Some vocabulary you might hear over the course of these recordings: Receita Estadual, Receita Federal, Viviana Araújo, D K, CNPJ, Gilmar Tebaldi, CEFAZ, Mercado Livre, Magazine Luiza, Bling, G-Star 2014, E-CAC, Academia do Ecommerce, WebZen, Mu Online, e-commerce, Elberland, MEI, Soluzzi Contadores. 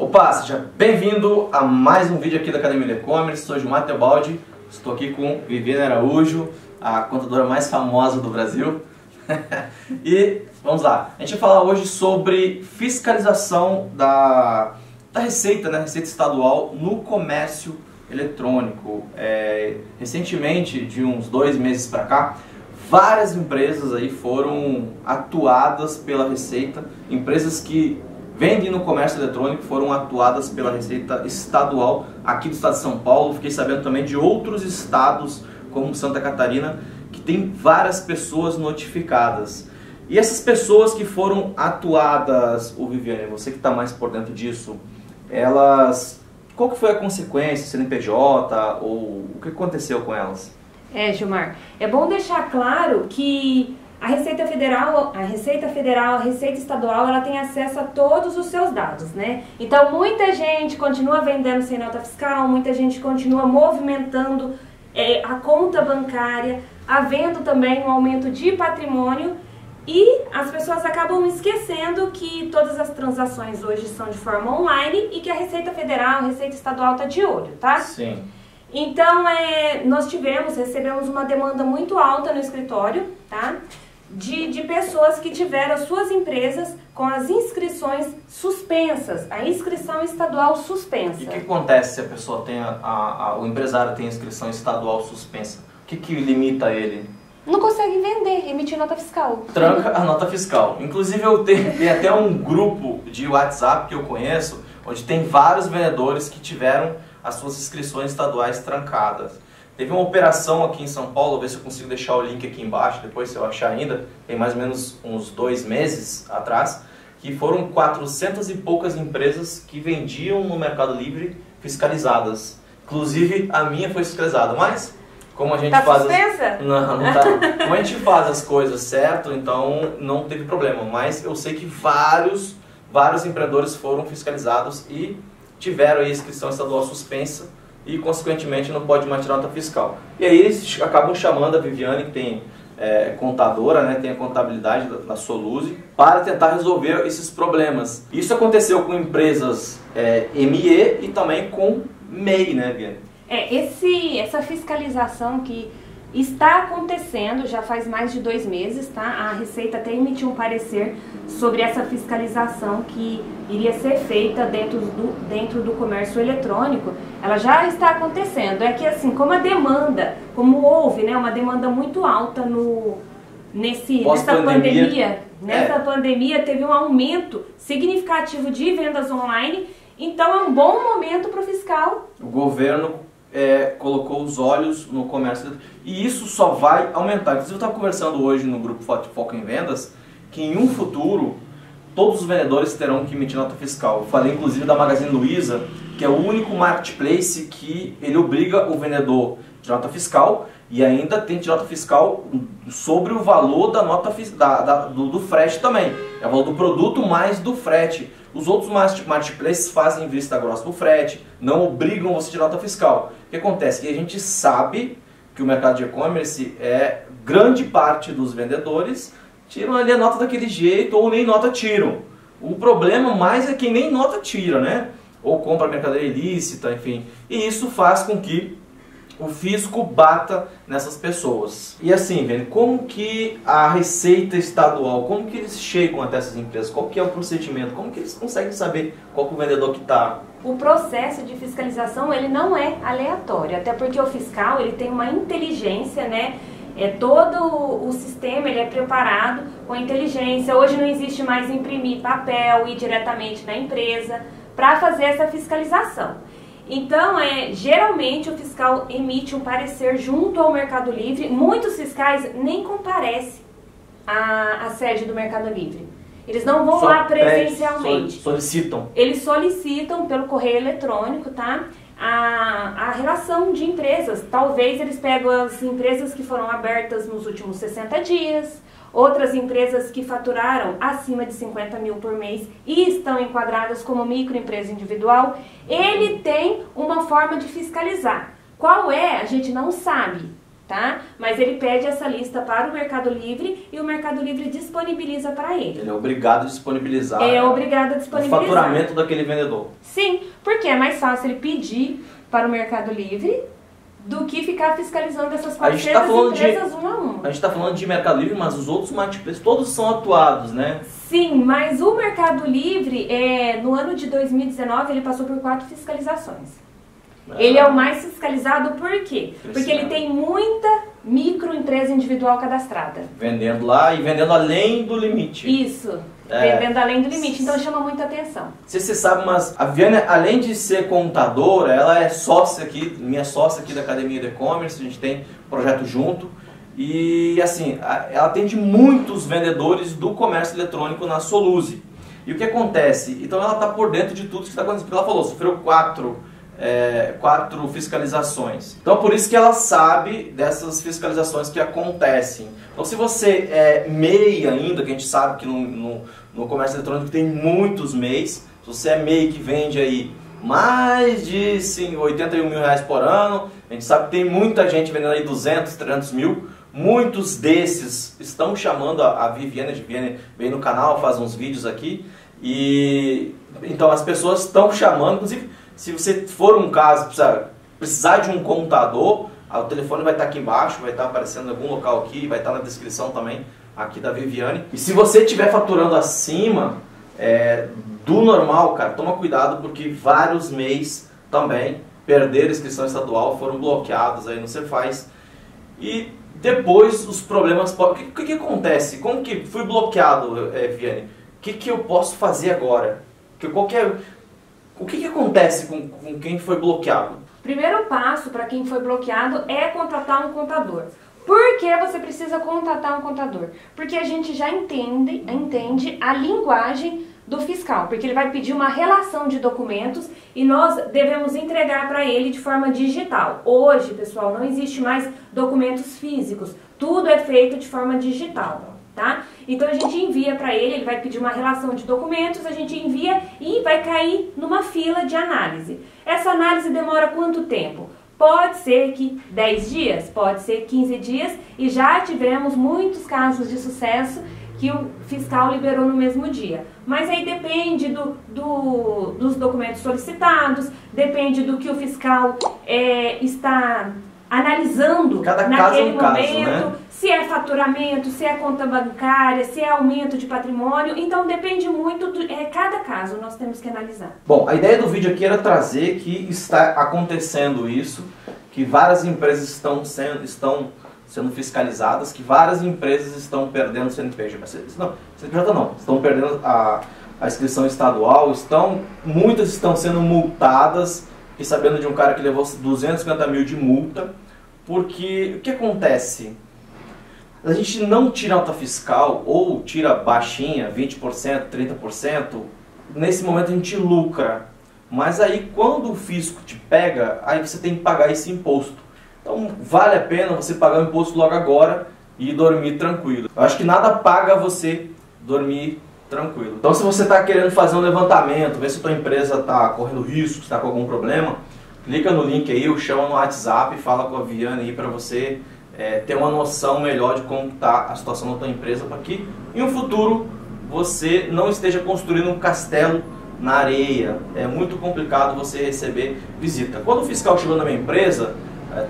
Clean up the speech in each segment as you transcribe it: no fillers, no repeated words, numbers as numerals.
Opa, seja bem-vindo a mais um vídeo aqui da Academia do E-Commerce. Sou Gilmar Tebaldi, estou aqui com Viviana Araújo, a contadora mais famosa do Brasil. E vamos lá, a gente vai falar hoje sobre fiscalização da Receita, né? Receita Estadual no comércio eletrônico. Recentemente, de uns 2 meses para cá, várias empresas aí foram atuadas pela Receita, empresas que vendem no comércio eletrônico foram atuadas pela Receita Estadual aqui do estado de São Paulo. Fiquei sabendo também de outros estados, como Santa Catarina, que tem várias pessoas notificadas. E essas pessoas que foram atuadas, Viviane, você que está mais por dentro disso, elas, qual que foi a consequência, CNPJ, ou o que aconteceu com elas? Gilmar, é bom deixar claro que a Receita Estadual, ela tem acesso a todos os seus dados, né? Então, muita gente continua vendendo sem nota fiscal, muita gente continua movimentando a conta bancária, havendo também um aumento de patrimônio, e as pessoas acabam esquecendo que todas as transações hoje são de forma online e que a Receita Federal, a Receita Estadual está de olho, tá? Sim. Então, nós recebemos uma demanda muito alta no escritório, tá? De pessoas que tiveram suas empresas com as inscrições suspensas, a inscrição estadual suspensa. E o que acontece se a pessoa tem, o empresário tem a inscrição estadual suspensa? O que que limita ele? Não consegue vender, emitir nota fiscal. Tranca a nota fiscal. Inclusive, eu tenho até um grupo de WhatsApp que eu conheço, onde tem vários vendedores que tiveram as suas inscrições estaduais trancadas. Teve uma operação aqui em São Paulo, vou ver se eu consigo deixar o link aqui embaixo, depois se eu achar ainda, tem mais ou menos uns 2 meses atrás, que foram 400 e poucas empresas que vendiam no Mercado Livre fiscalizadas. Inclusive a minha foi fiscalizada, mas como a gente faz... Não tá. Como a gente faz as coisas certo, então não teve problema, mas eu sei que vários empreendedores foram fiscalizados e tiveram a inscrição estadual suspensa e, consequentemente, não pode mais tirar nota fiscal. E aí eles acabam chamando a Viviane, que tem contadora, né, tem a contabilidade da Soluzzi, para tentar resolver esses problemas. Isso aconteceu com empresas ME e também com MEI, né, Viviane? Essa fiscalização que está acontecendo já faz mais de 2 meses, tá? A Receita até emitiu um parecer sobre essa fiscalização que iria ser feita dentro do comércio eletrônico. Ela já está acontecendo. É que assim, como a demanda, como houve, né, uma demanda muito alta nessa pandemia, teve um aumento significativo de vendas online. Então é um bom momento para o fiscal. O governo colocou os olhos no comércio e isso só vai aumentar. Inclusive, eu estava conversando hoje no grupo Foco em Vendas que em um futuro todos os vendedores terão que emitir nota fiscal. Eu falei inclusive da Magazine Luiza, que é o único marketplace que ele obriga o vendedor de nota fiscal e ainda tem de nota fiscal sobre o valor da nota do frete também. É o valor do produto mais do frete. Os outros marketplaces fazem vista grossa do frete, não obrigam você de nota fiscal. O que acontece? Que a gente sabe que o mercado de e-commerce grande parte dos vendedores tiram ali a nota daquele jeito ou nem nota tiram. O problema mais é quem nem nota tira, né? Ou compra mercadoria ilícita, enfim. E isso faz com que o fisco bata nessas pessoas. E assim, velho, como que a Receita Estadual, como que eles chegam até essas empresas? Qual que é o procedimento? Como que eles conseguem saber qual que é o vendedor que está? O processo de fiscalização, ele não é aleatório, até porque o fiscal, ele tem uma inteligência, né? Todo o sistema, ele é preparado com inteligência. Hoje não existe mais imprimir papel e ir diretamente na empresa para fazer essa fiscalização. Então, geralmente o fiscal emite um parecer junto ao Mercado Livre. Muitos fiscais nem comparecem à sede do Mercado Livre. Eles não vão lá presencialmente. Solicitam. Eles solicitam pelo correio eletrônico, tá? A relação de empresas. Talvez eles pegam as empresas que foram abertas nos últimos 60 dias, outras empresas que faturaram acima de 50 mil por mês e estão enquadradas como microempresa individual. Ele tem uma forma de fiscalizar. Qual é? A gente não sabe. tá? Mas ele pede essa lista para o Mercado Livre e o Mercado Livre disponibiliza para ele. Ele é obrigado a disponibilizar. É obrigado a disponibilizar. O faturamento daquele vendedor. Sim, porque é mais fácil ele pedir para o Mercado Livre do que ficar fiscalizando essas 400 empresas uma a uma. A gente está falando de Mercado Livre, mas os outros marketplaces todos são atuados, né? Sim, mas o Mercado Livre, no ano de 2019, ele passou por 4 fiscalizações. Ele é o mais fiscalizado por quê? Porque ele tem muita microempresa individual cadastrada. Vendendo lá e vendendo além do limite. Isso. Vendendo além do limite, então chama muita atenção. Você sabe, mas a Viviana, além de ser contadora, ela é sócia aqui, minha sócia aqui da Academia de E-Commerce, a gente tem projeto junto. E assim, ela atende muitos vendedores do comércio eletrônico na Soluzzi. E o que acontece? Então ela está por dentro de tudo que está acontecendo. Porque ela falou, sofreu 4 fiscalizações. Então por isso que ela sabe dessas fiscalizações que acontecem. Então se você é MEI ainda, que a gente sabe que no comércio eletrônico tem muitos MEIs, se você é MEI que vende aí mais de R$81 mil por ano, a gente sabe que tem muita gente vendendo aí 200, 300 mil, muitos desses estão chamando a Viviana. A Viviana vem no canal, faz uns vídeos aqui, e então as pessoas estão chamando, inclusive. Se você for um caso, precisar de um contador, o telefone vai estar aqui embaixo, vai estar aparecendo em algum local aqui, vai estar na descrição também, aqui da Viviane. E se você estiver faturando acima do normal, cara, toma cuidado, porque vários MEIs também perderam a inscrição estadual, foram bloqueados aí no CEFAZ. E depois os problemas... O que acontece? Como que fui bloqueado, Viviane? O que eu posso fazer agora? Porque qualquer... O que acontece com quem foi bloqueado? Primeiro passo para quem foi bloqueado é contratar um contador. Por que você precisa contratar um contador? Porque a gente já entende a linguagem do fiscal, porque ele vai pedir uma relação de documentos e nós devemos entregar para ele de forma digital. Hoje, pessoal, não existe mais documentos físicos, tudo é feito de forma digital. Tá? Então a gente envia para ele, ele vai pedir uma relação de documentos, a gente envia e vai cair numa fila de análise. Essa análise demora quanto tempo? Pode ser que 10 dias, pode ser 15 dias, e já tivemos muitos casos de sucesso que o fiscal liberou no mesmo dia. Mas aí depende dos documentos solicitados, depende do que o fiscal está analisando naquele momento, se é faturamento, se é conta bancária, se é aumento de patrimônio. Então depende muito, cada caso nós temos que analisar. Bom, a ideia do vídeo aqui era trazer que está acontecendo isso, que várias empresas estão sendo fiscalizadas, que várias empresas estão perdendo o CNPJ. Não, CNPJ não, estão perdendo a inscrição estadual, muitas estão sendo multadas. E sabendo de um cara que levou 250 mil de multa, porque o que acontece? A gente não tira alta fiscal ou tira baixinha, 20%, 30%, nesse momento a gente lucra. Mas aí quando o fisco te pega, aí você tem que pagar esse imposto. Então vale a pena você pagar o imposto logo agora e dormir tranquilo. Eu acho que nada paga você dormir tranquilo. Então se você está querendo fazer um levantamento, ver se a tua empresa está correndo risco, está com algum problema, clica no link aí, ou chama no WhatsApp, fala com a Viviane aí para você ter uma noção melhor de como está a situação da tua empresa, para que em um futuro você não esteja construindo um castelo na areia. É muito complicado você receber visita. Quando o fiscal chegou na minha empresa,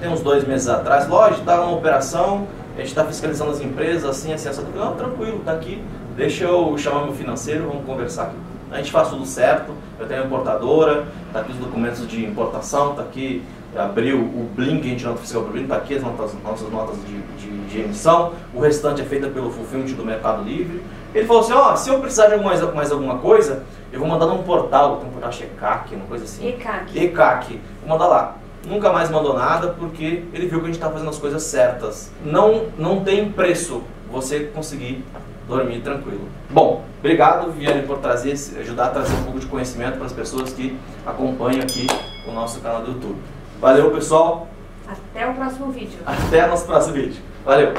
tem uns 2 meses atrás, loja, está uma operação, a gente está fiscalizando as empresas, assim, não, tranquilo, está aqui. Deixa eu chamar meu financeiro, vamos conversar aqui. A gente faz tudo certo, eu tenho a importadora, tá aqui os documentos de importação, tá aqui, abriu o Bling, a gente nota fiscal para o Bling, tá aqui as nossas notas de emissão, o restante é feita pelo fulfillment do Mercado Livre. Ele falou assim, ó, se eu precisar de mais alguma coisa, eu vou mandar num portal, tem um portal E-CAC, uma coisa assim. E-CAC. Vou mandar lá. Nunca mais mandou nada, porque ele viu que a gente tá fazendo as coisas certas. Não tem preço você conseguir dormir tranquilo. Bom, obrigado, Viviane, por ajudar a trazer um pouco de conhecimento para as pessoas que acompanham aqui o nosso canal do YouTube. Valeu, pessoal. Até o próximo vídeo. Valeu.